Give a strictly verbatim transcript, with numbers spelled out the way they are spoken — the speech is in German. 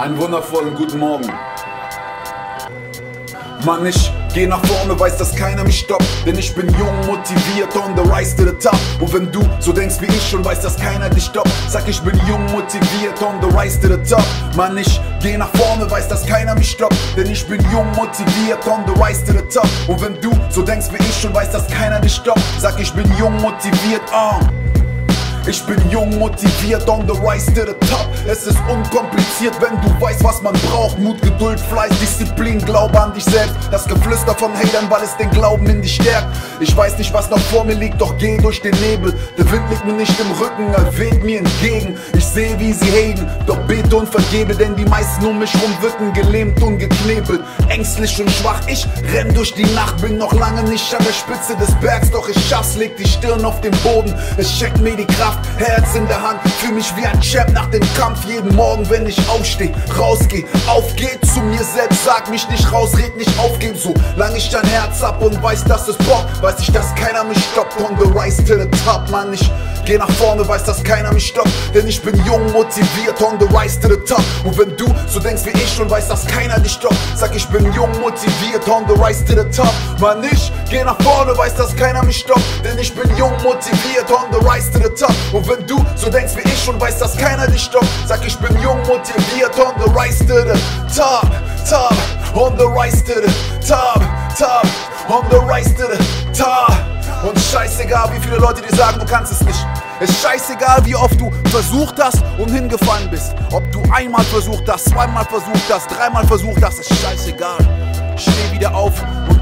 Einen wundervollen guten Morgen. Mann, ich geh nach vorne, weiß, dass keiner mich stoppt. Denn ich bin jung, motiviert, on the rise to the top. Und wenn du so denkst wie ich und weißt, dass keiner dich stoppt, sag, ich bin jung, motiviert, on the rise to the top. Mann, ich geh nach vorne, weiß, dass keiner mich stoppt. Denn ich bin jung, motiviert, on the rise to the top. Und wenn du so denkst wie ich und weißt, dass keiner dich stoppt, sag, ich bin jung, motiviert, on. Uh. Ich bin jung, motiviert, on the rise to the top. Es ist unkompliziert, wenn du weißt, was man braucht. Mut, Geduld, Fleiß, Disziplin, Glaube an dich selbst. Das Geflüster von Hatern, weil es den Glauben in dich stärkt. Ich weiß nicht, was noch vor mir liegt, doch geh durch den Nebel. Der Wind liegt mir nicht im Rücken, er weht mir entgegen. Ich sehe, wie sie hegen, doch bete und vergebe. Denn die meisten um mich rum wirken gelähmt und geknebelt, ängstlich und schwach. Ich renn durch die Nacht, bin noch lange nicht an der Spitze des Bergs. Doch ich schaff's, leg die Stirn auf den Boden. Es checkt mir die Kraft, Herz in der Hand, fühl mich wie ein Champ nach dem Kampf. Jeden Morgen, wenn ich aufsteh, rausgeh, aufgeh zu mir selbst, sag mich nicht raus, red nicht aufgeben. So lang ich dein Herz ab und weiß, dass es Bock, weiß ich, dass keiner mich stoppt, on the rise to the top. Mann, ich geh nach vorne, weiß, dass keiner mich stoppt, denn ich bin jung, motiviert, on the rise to the top. Und wenn du so denkst wie ich und weißt, dass keiner dich stoppt, sag, ich bin jung, motiviert, on the rise to the top. Mann, ich geh nach vorne, weiß, dass keiner mich stoppt, denn ich bin jung, motiviert, on the rise to the top. Und wenn du so denkst wie ich und weißt, dass keiner dich stoppt, sag, ich bin jung, motiviert, on the rise to the top, top, on the rise to the top, top, on the rise to the top. Und scheißegal, wie viele Leute dir sagen, du kannst es nicht. Es ist scheißegal, wie oft du versucht hast und hingefallen bist. Ob du einmal versucht hast, zweimal versucht hast, dreimal versucht hast, ist scheißegal. Steh wieder auf und